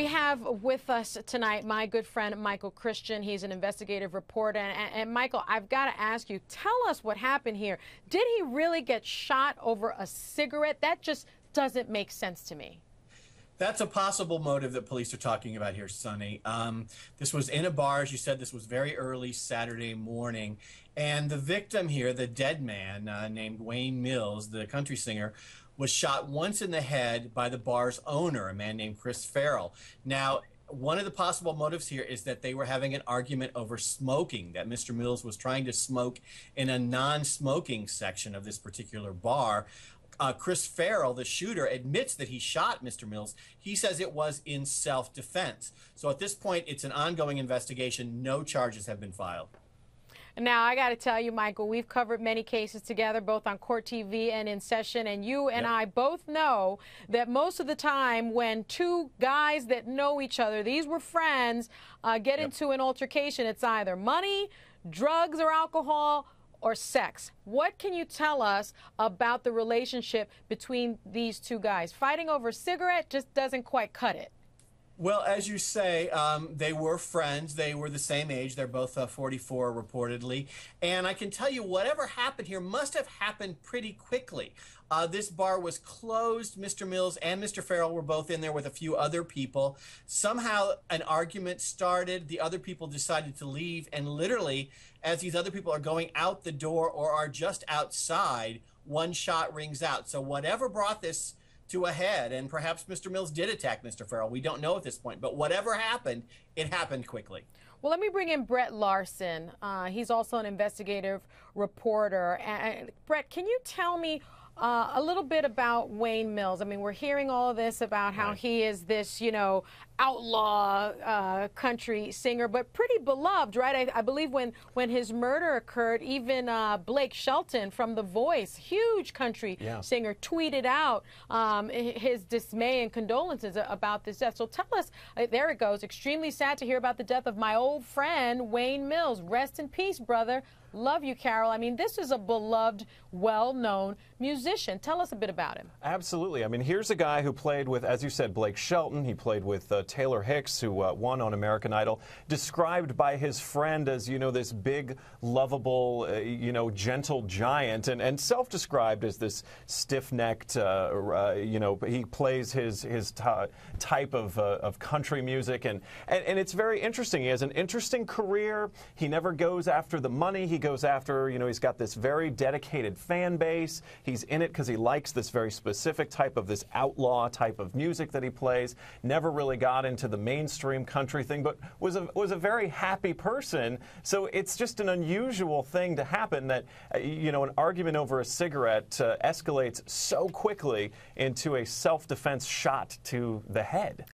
We have with us tonight my good friend Michael Christian. He's an investigative reporter. And Michael, I've got to ask you, tell us what happened here. Did he really get shot over a cigarette? That just doesn't make sense to me. That's a possible motive that police are talking about here, Sonny. This was in a bar, as you said. This was very early Saturday morning. And the victim here, the dead man named Wayne Mills, the country singer, was shot once in the head by the bar's owner, a man named Chris Ferrell. Now, one of the possible motives here is that they were having an argument over smoking, that Mr. Mills was trying to smoke in a non-smoking section of this particular bar. Chris Ferrell, the shooter, admits that he shot Mr. Mills. He says it was in self-defense. So at this point, it's an ongoing investigation. No charges have been filed. Now, I got to tell you, Michael, we've covered many cases together, both on Court TV and In Session, and you and I both know that most of the time when two guys that know each other, these were friends, get into an altercation, it's either money, drugs or alcohol, or sex. What can you tell us about the relationship between these two guys? Fighting over a cigarette just doesn't quite cut it. Well, as you say, they were friends. They were the same age. They're both 44, reportedly. And I can tell you, whatever happened here must have happened pretty quickly. This bar was closed. Mr. Mills and Mr. Ferrell were both in there with a few other people. Somehow, an argument started. The other people decided to leave. And literally, as these other people are going out the door or are just outside, one shot rings out. So whatever brought this to a head, and perhaps Mr. Mills did attack Mr. Ferrell. We don't know at this point, but whatever happened, it happened quickly. Well, let me bring in Brett Larson. He's also an investigative reporter. And Brett, can you tell me a little bit about Wayne Mills? I mean, we're hearing all of this about how he is this, you know, outlaw country singer, but pretty beloved, right? I believe when his murder occurred, even Blake Shelton from The Voice, huge country singer, tweeted out his dismay and condolences about this death. So tell us, there it goes, extremely sad to hear about the death of my old friend, Wayne Mills. Rest in peace, brother. Love you, Carol. I mean, this is a beloved, well-known musician. Tell us a bit about him. Absolutely. I mean, here's a guy who played with, as you said, Blake Shelton. He played with Taylor Hicks, who won on American Idol, described by his friend as, you know, this big, lovable, you know, gentle giant, and self-described as this stiff-necked, you know, he plays his type of country music. And it's very interesting. He has an interesting career. He never goes after the money. He goes after, you know, he's got this very dedicated fan base. He's in it because he likes this very specific type of this outlaw type of music that he plays. Never really got into the mainstream country thing, but was a very happy person. So it's just an unusual thing to happen that, you know, an argument over a cigarette escalates so quickly into a self-defense shot to the head.